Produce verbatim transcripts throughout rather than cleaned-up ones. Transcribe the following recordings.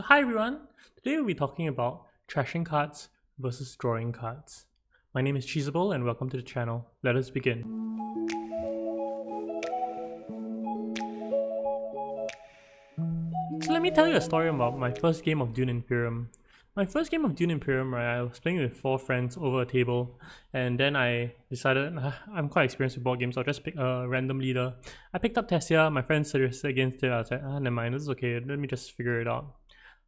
So hi everyone, today we'll be talking about trashing cards versus drawing cards. My name is Cheesable and welcome to the channel. Let us begin. So let me tell you a story about my first game of Dune Imperium. My first game of Dune Imperium, right, I was playing with four friends over a table, and then I decided, I'm quite experienced with board games, so I'll just pick a random leader. I picked up Tessia, my friend suggested against it, I was like, ah, never mind, this is okay, let me just figure it out.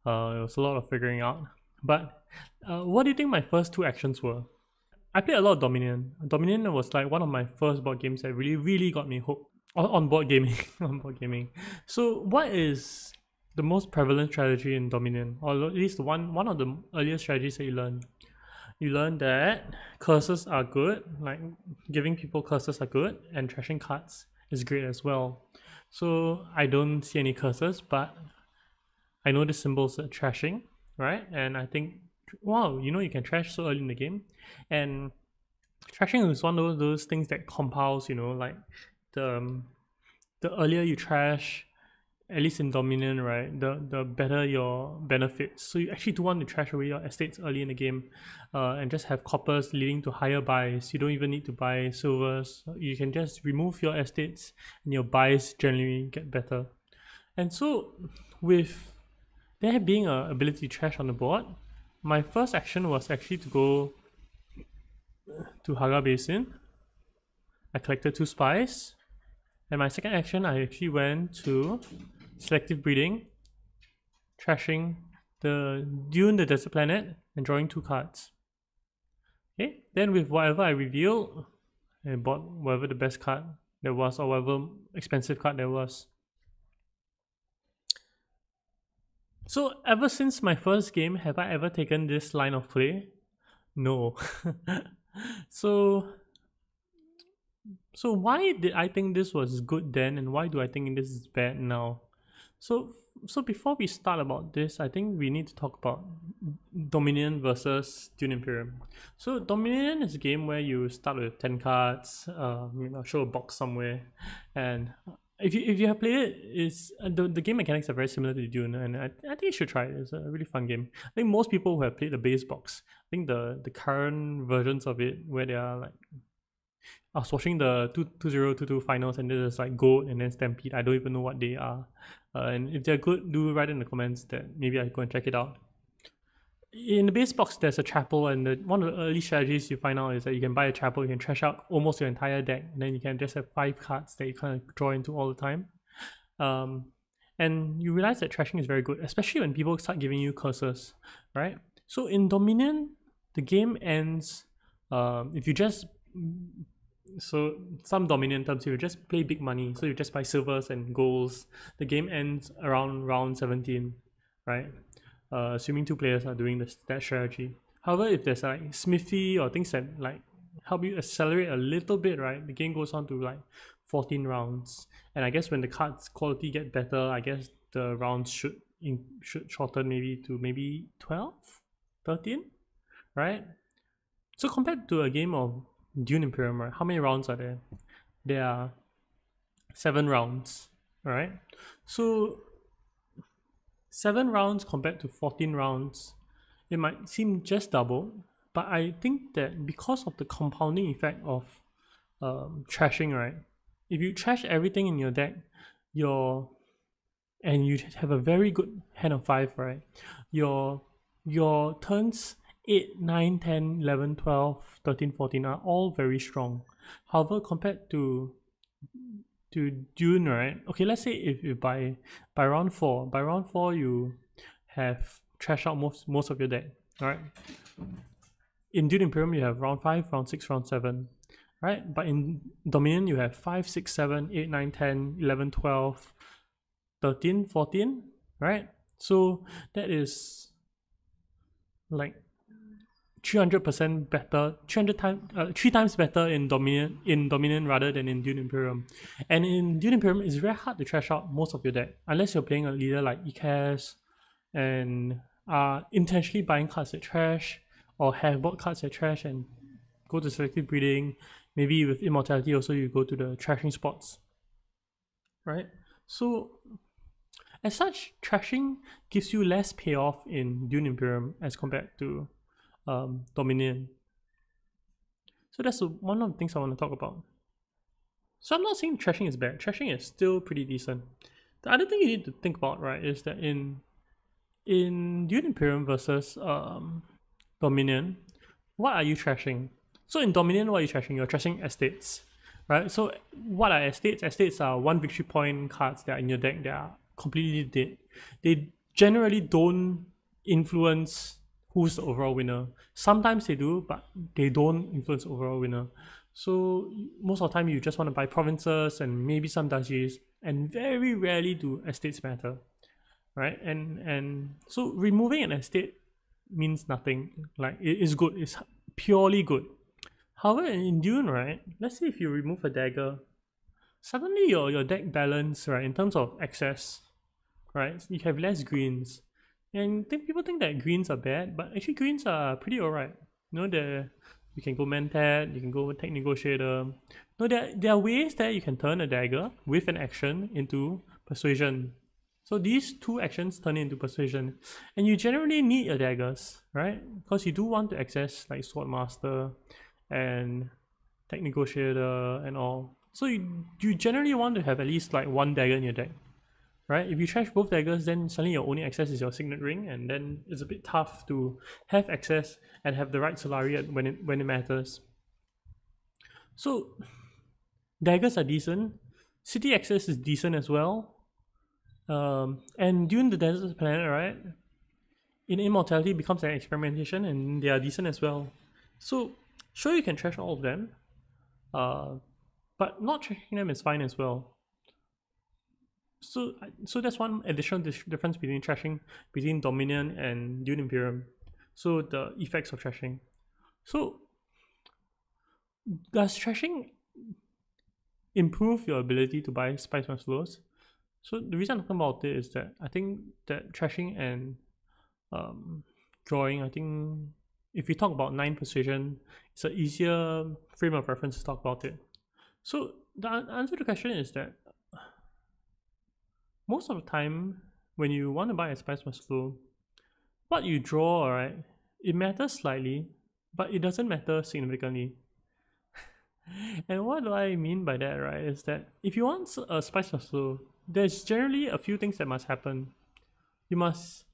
Uh, it was a lot of figuring out. But uh, what do you think my first two actions were? I played a lot of Dominion. Dominion was like one of my first board games that really, really got me hooked on, on board gaming. on board gaming. So what is the most prevalent strategy in Dominion, or at least one one of the earlier strategies that you learn? You learn that curses are good, like giving people curses are good, and trashing cards is great as well. So I don't see any curses, but I know the symbols are trashing, right? And I think, wow, you know you can trash so early in the game. And trashing is one of those things that compiles, you know, like the, um, the earlier you trash, at least in Dominion, right, the, the better your benefits. So you actually do want to trash away your estates early in the game uh, and just have coppers leading to higher buys. You don't even need to buy silvers. You can just remove your estates and your buys generally get better. And so with there being an ability trash on the board, my first action was actually to go to Haga Basin. I collected two spies. And my second action, I actually went to Selective Breeding, trashing the Dune, the Desert Planet, and drawing two cards. Okay, then with whatever I revealed, I bought whatever the best card there was, or whatever expensive card there was. So ever since my first game, have I ever taken this line of play? No. so... So why did I think this was good then, and why do I think this is bad now? So so before we start about this, I think we need to talk about Dominion versus Dune Imperium. So Dominion is a game where you start with ten cards, uh, I'll show a box somewhere, and if you if you have played it, it's, the, the game mechanics are very similar to Dune, and I, I think you should try it. It's a really fun game. I think most people who have played the base box, I think the, the current versions of it where they are like, I was watching the two thousand twenty-two finals and there's like Gold and then Stampede. I don't even know what they are. Uh, and if they're good, do write in the comments that maybe I go and check it out. In the base box, there's a chapel, and the, one of the early strategies you find out is that you can buy a chapel, you can trash out almost your entire deck, and then you can just have five cards that you kind of draw into all the time. Um, and you realize that trashing is very good, especially when people start giving you curses, right? So in Dominion, the game ends, um, if you just... So some Dominion terms, you just play big money, so you just buy silvers and golds. The game ends around round seventeen, right? Uh, assuming two players are doing this, that strategy. However, if there's like smithy or things that like help you accelerate a little bit, right, the game goes on to like fourteen rounds. And I guess when the cards quality get better, I guess the rounds should in, should shorten maybe to maybe twelve, thirteen, right? So compared to a game of Dune Imperium, right? How many rounds are there? There are seven rounds, alright? So, seven rounds compared to fourteen rounds, it might seem just double, but I think that because of the compounding effect of um, trashing, right? If you trash everything in your deck, your and you have a very good hand of five, right? Your, your turns eight, nine, ten, eleven, twelve, thirteen, fourteen are all very strong. However, compared to to Dune, right? Okay, let's say if you buy by round four, by round four you have trashed out most most of your deck. Alright. In Dune Imperium you have round five, round six, round seven. Right? But in Dominion you have five, six, seven, eight, nine, ten, eleven, twelve, thirteen, fourteen, right? So that is like three hundred percent better, three hundred times, uh, three times better in Dominion, in Dominion rather than in Dune Imperium. And in Dune Imperium, it's very hard to trash out most of your deck, unless you're playing a leader like Ecaz and are intentionally buying cards that trash, or have bought cards that trash and go to Selective Breeding. Maybe with Immortality also you go to the trashing spots, right? So As such, trashing gives you less payoff in Dune Imperium as compared to um, Dominion. So that's one of the things I want to talk about. So I'm not saying trashing is bad. Trashing is still pretty decent. The other thing you need to think about, right, is that in in Dune Imperium versus um, Dominion, what are you trashing? So in Dominion, what are you trashing? You're trashing estates, right? So what are estates? Estates are one victory point cards that are in your deck that are completely dead. They generally don't influence who's the overall winner. Sometimes they do, but they don't influence overall winner. So most of the time, you just want to buy provinces and maybe some duchies, and very rarely do estates matter, right? And and so removing an estate means nothing. Like, it is good. It's purely good. However, in Dune, right, let's say if you remove a dagger, suddenly your, your deck balance, right, in terms of excess, right, you have less greens. And think, people think that greens are bad, but actually greens are pretty alright. You know, they're, you can go mentat, you can go tech negotiator. No, there, there are ways that you can turn a dagger with an action into persuasion. So these two actions turn into persuasion. And you generally need your daggers, right? Because you do want to access like swordmaster and tech negotiator and all. So you, you generally want to have at least like one dagger in your deck, right? If you trash both daggers, then suddenly your only access is your signet ring, and then it's a bit tough to have access and have the right salariat when it, when it matters. So daggers are decent. City access is decent as well. Um, and during the Desert Planet, right, in Immortality becomes an experimentation, and they are decent as well. So sure, you can trash all of them, uh, but not trashing them is fine as well. So, so that's one additional difference between trashing between Dominion and Dune Imperium. So the effects of trashing. So does trashing improve your ability to buy Spice Must Flows? So the reason I'm talking about it is that I think that trashing and um, drawing, I think if you talk about nine persuasion, it's an easier frame of reference to talk about it. So the answer to the question is that most of the time, when you want to buy a Spice Must Flow, what you draw, alright, it matters slightly, but it doesn't matter significantly. And what do I mean by that, right, is that if you want a Spice Must Flow, there's generally a few things that must happen. You must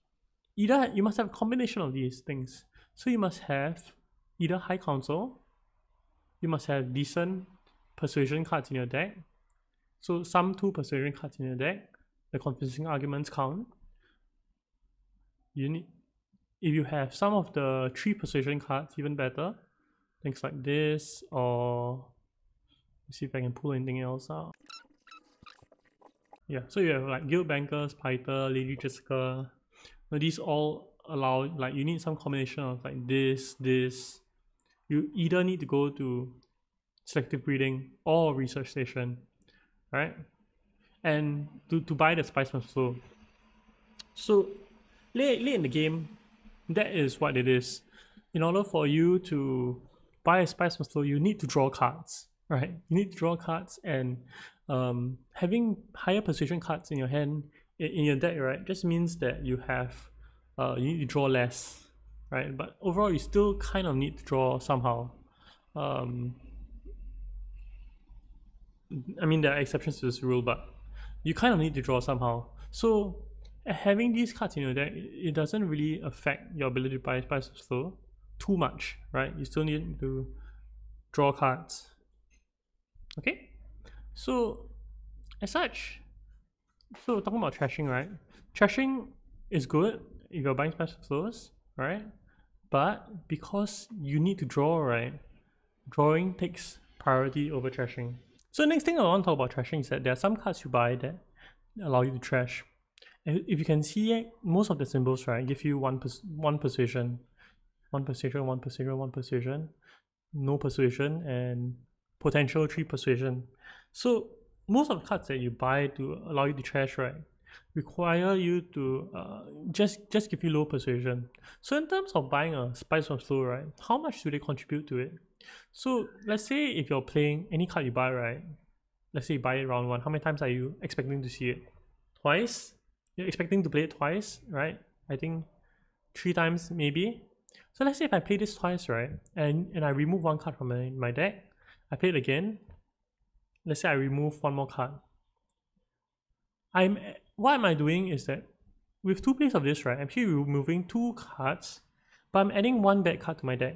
either you must have a combination of these things. So you must have either high council, you must have decent persuasion cards in your deck. So some two persuasion cards in your deck. The convincing arguments count. You need, if you have some of the three persuasion cards, even better. Things like this, or let's see if I can pull anything else out. Yeah, so you have like Guild Bankers, Python, Lady Jessica. Now these all allow, like, you need some combination of like this, this. You either need to go to Selective Breeding or Research Station, right? And to, to buy the Spice Must Flow. So late, late in the game, that is what it is. In order for you to buy a Spice Must Flow, you need to draw cards, right? You need to draw cards, and um, having higher persuasion cards in your hand, in your deck, right, just means that you have, uh, you need to draw less, right? But overall, you still kind of need to draw somehow. Um, I mean, there are exceptions to this rule, but you kind of need to draw somehow. So having these cards in your deck, it doesn't really affect your ability to buy Spice Must Flow too much, right? You still need to draw cards. Okay? So as such, so talking about trashing, right? Trashing is good if you're buying Spice Must Flows, right? But because you need to draw, right? Drawing takes priority over trashing. So the next thing I want to talk about trashing is that there are some cards you buy that allow you to trash. And if you can see, most of the symbols, right, give you one pers one persuasion, one persuasion, one persuasion, one persuasion, no persuasion, and potential three persuasion. So most of the cards that you buy to allow you to trash, right, require you to uh, just just give you low persuasion. So in terms of buying a Spice Must Flow, right, how much do they contribute to it? So let's say if you're playing any card you buy, right, let's say you buy it round one, how many times are you expecting to see it? Twice? you're expecting to play it twice, right? I think three times maybe. So let's say if I play this twice, right, and, and I remove one card from my, my deck, I play it again. Let's say I remove one more card. I'm what am I doing is that with two plays of this, right, I'm actually removing two cards, but I'm adding one bad card to my deck,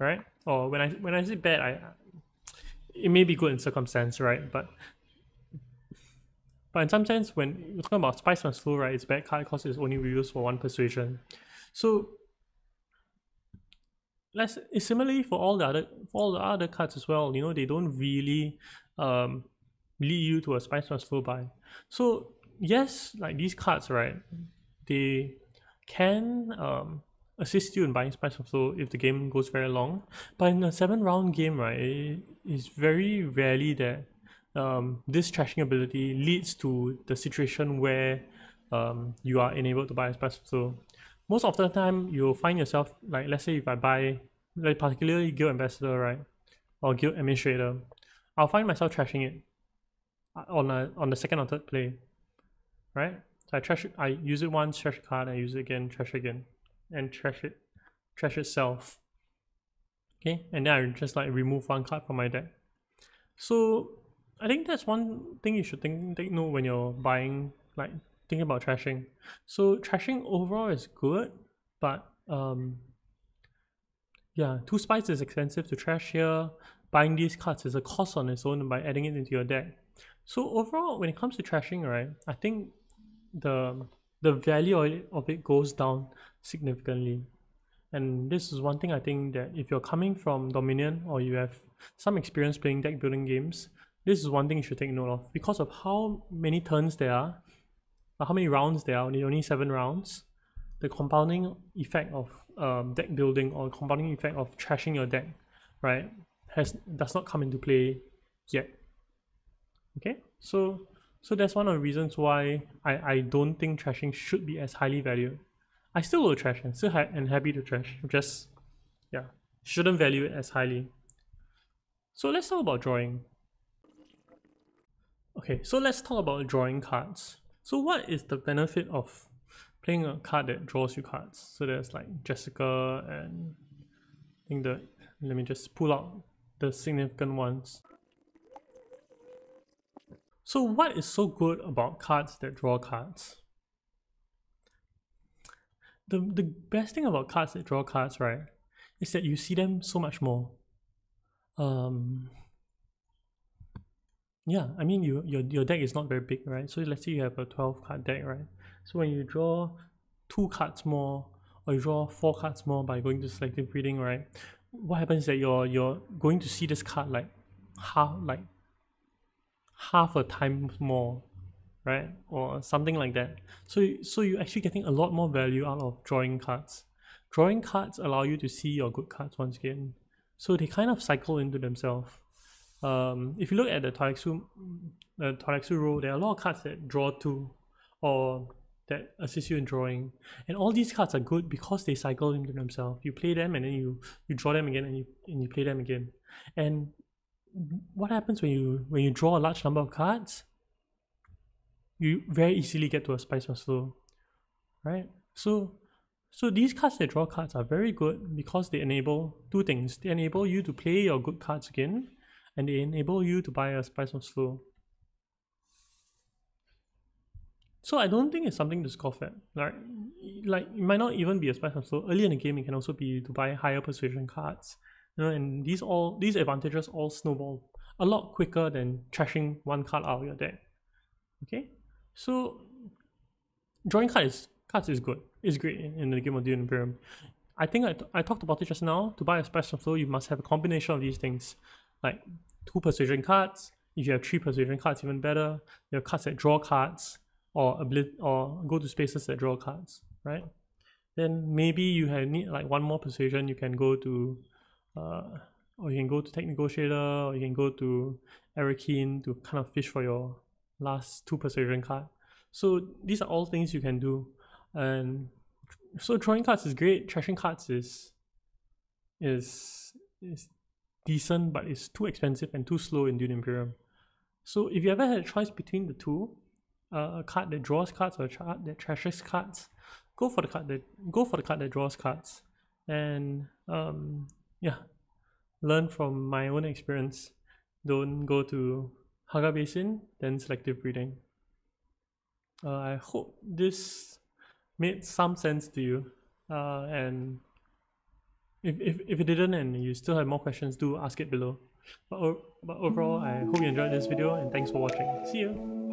right? Or when I when I say bad, I it may be good in circumstance, right? But but in some sense, when you're talking about Spice Must Flow, right, it's bad card because it's only reused for one persuasion. So let's similarly for all the other for all the other cards as well. You know, they don't really um lead you to a Spice Must Flow buy. So yes, like these cards, right, they can um assist you in buying Spice Must Flow if the game goes very long. But in a seven round game, right, it is very rarely that um this trashing ability leads to the situation where um you are enabled to buy a Spice Must Flow. Most of the time you'll find yourself, like let's say if I buy, like particularly Guild Ambassador, right, or Guild Administrator, I'll find myself trashing it on a, on the second or third play, right? So I trash, I use it once, trash a card, I use it again, trash again, and trash it, trash itself. Okay, and then I just like remove one card from my deck. So I think that's one thing you should think take note when you're buying, like thinking about trashing. So trashing overall is good, but um, yeah, two spice is expensive to trash here. Buying these cards is a cost on its own by adding it into your deck. So overall, when it comes to trashing, right, I think the the value of it, of it goes down significantly. And this is one thing I think that if you're coming from Dominion or you have some experience playing deck building games, this is one thing you should take note of, because of how many turns there are, how many rounds there are, only seven rounds. The compounding effect of um, deck building or compounding effect of trashing your deck, right, has does not come into play yet. Okay, so so that's one of the reasons why I, I don't think trashing should be as highly valued. I still will trash and still ha and happy to trash, just yeah, shouldn't value it as highly. So let's talk about drawing. Okay, so let's talk about drawing cards. So what is the benefit of playing a card that draws you cards? So there's like Jessica and I think the let me just pull out the significant ones. So what is so good about cards that draw cards? The, the best thing about cards that draw cards, right, is that you see them so much more. Um, yeah, I mean, you, your, your deck is not very big, right? So let's say you have a twelve card deck, right? So when you draw two cards more, or you draw four cards more by going to selective breeding, right, what happens is that you're, you're going to see this card like half, like, half a time more, right, or something like that. So so you're actually getting a lot more value out of drawing cards. Drawing cards allow you to see your good cards once again, so they kind of cycle into themselves. Um, if you look at the Torexu, the Torexu row, there are a lot of cards that draw two or that assist you in drawing, and all these cards are good because they cycle into themselves. You play them and then you you draw them again, and you and you play them again. And what happens when you when you draw a large number of cards? You very easily get to a Spice Must Flow, right? So, so these cards that draw cards are very good because they enable two things. They enable you to play your good cards again, and they enable you to buy a Spice Must Flow. So I don't think it's something to scoff at. Like, like it might not even be a Spice Must Flow. Early in the game, it can also be to buy higher persuasion cards. You know, and these all these advantages all snowball a lot quicker than trashing one card out of your deck. Okay, so drawing card is, cards is good. It's great in, in the game of Dune Imperium. I think I, I talked about it just now. To buy a Spice Must Flow, you must have a combination of these things, like two persuasion cards. If you have three persuasion cards, even better. You have cards that draw cards, or abli or go to spaces that draw cards, right? Then maybe you have need like one more persuasion. You can go to Uh, or you can go to Tech Negotiator, or you can go to Arrakeen to kind of fish for your last two persuasion card. So these are all things you can do, and so drawing cards is great. Trashing cards is is is decent, but it's too expensive and too slow in Dune Imperium. So if you ever had a choice between the two, uh, a card that draws cards, or a card that trashes cards, go for the card that go for the card that draws cards, and um yeah, learn from my own experience. Don't go to Haga Basin, then Selective Breeding. Uh, I hope this made some sense to you. Uh, and if, if, if it didn't and you still have more questions, do ask it below. But, but overall, I hope you enjoyed this video, and thanks for watching. See you!